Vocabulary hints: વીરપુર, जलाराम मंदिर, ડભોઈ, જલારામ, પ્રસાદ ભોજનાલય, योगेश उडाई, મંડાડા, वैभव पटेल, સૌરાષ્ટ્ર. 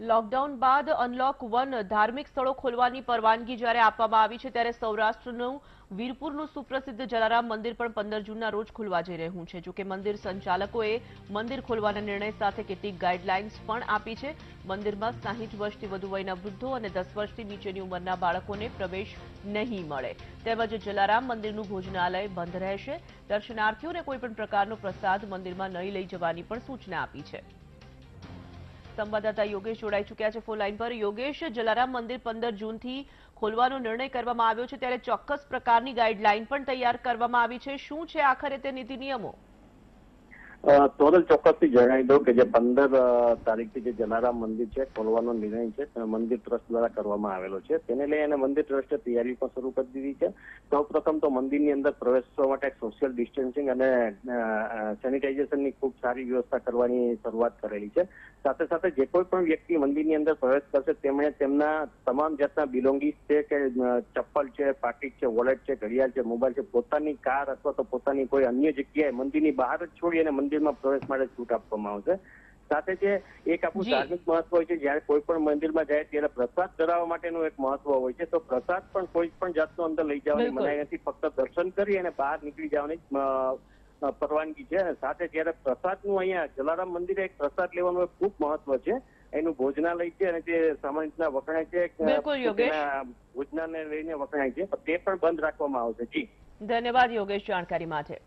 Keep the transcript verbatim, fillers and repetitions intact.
Lockdown बाद unlock one धार्मिक स्थलों खोलવાની પરવાનગી જ્યારે આપવામાં આવી છે ત્યારે સૌરાષ્ટ્રનું વીરપુરનું સુપ્રસિદ્ધ જલારામ મંદિર પણ પંદર જૂનના રોજ ખુલવા જઈ રહ્યું છે જો કે મંદિર સંચાલકોએ મંદિર ખોલવાના નિર્ણય સાથે કેટલીક ગાઈડલાઈન્સ પણ આપી છે મંદિરમાં સાઠ વર્ષથી વધુ વયના વૃદ્ધો અને દસ વર્ષથી નીચેની ઉંમરના બાળકોને પ્રવેશ નહીં મળે તેમજ જલારામ મંદિરનું ભોજનાલય બંધ રહેશે દર્શનાર્થીઓને કોઈપણ પ્રકારનો પ્રસાદ મંદિરમાં નહીં લઈ જવાની પણ સૂચના આપી છે। संवाददाता योगेश उडाई चुक्या है फोन लाइन पर। योगेश, जलाराम मंदिर पंदर जून थी खोलવાનો निर्णय करवामां આવ્યો છે ત્યારે ચોક્કસ પ્રકારની ગાઈડલાઈન પણ તૈયાર કરવામાં આવી છે શું છે આખરે તે નીતિ નિયમો? ટોટલ ચોક્કસથી જણાવી દઉં કે જે પંદર તારીખથી જે જલારામ મંદિર છે ખોલવાનો નિર્ણય છે તે મંદિર ટ્રસ્ટ દ્વારા કરવામાં આવેલો છે તેને લઈને મંદિર ટ્રસ્ટે તૈયારી પણ શરૂ કરી દીધી છે। સૌપ્રથમ તો મંદિરની અંદર પ્રવેશવા માટે સોશિયલ ડિસ્ટન્સિંગ અને સેનિટાઇઝેશનની ખૂબ સારી વ્યવસ્થા કરવાની શરૂઆત કરેલી છે। साथ साथ जे कोई पण व्यक्ति मंदिर नी अंदर प्रवेश करशे तेमणे तेमना तमाम जातना बिलोंगिंग छे के चप्पल छे पाकिट छे वॉलेट छे घड़ियाळ छे मोबाइल छे पोतानी कार अथवा तो पोतानी कोई अन्य जग्याए मंदिर नी बहार ज छोडी अने मंदिर में प्रवेश माटे छूट आपवामां आवशे। साथ जे एक आपू धार्मिक महत्व होय छे ज्यारे कोई पण मंदिर में जाए त्यारे प्रसाद धरावा माटेनो एक महत्व होय छे तो प्रसाद पण कोई पण जातनो अंदर लई जवानी मनाई नथी फक्त दर्शन करी अने बहार नीकळी जवानी परवानगी छे। साथे ज्यारे प्रसादनुं अहींया जलाराम मंदिरे एक प्रसाद लेवानुं खूब महत्व छे एनुं भोजनालय छे अने जे सामान्य रीतना वखणाय छे भोजनालय लईने वखणाय छे ते पण बंध राखवामां आवशे। जी धन्यवाद योगेश जाणकारी माटे।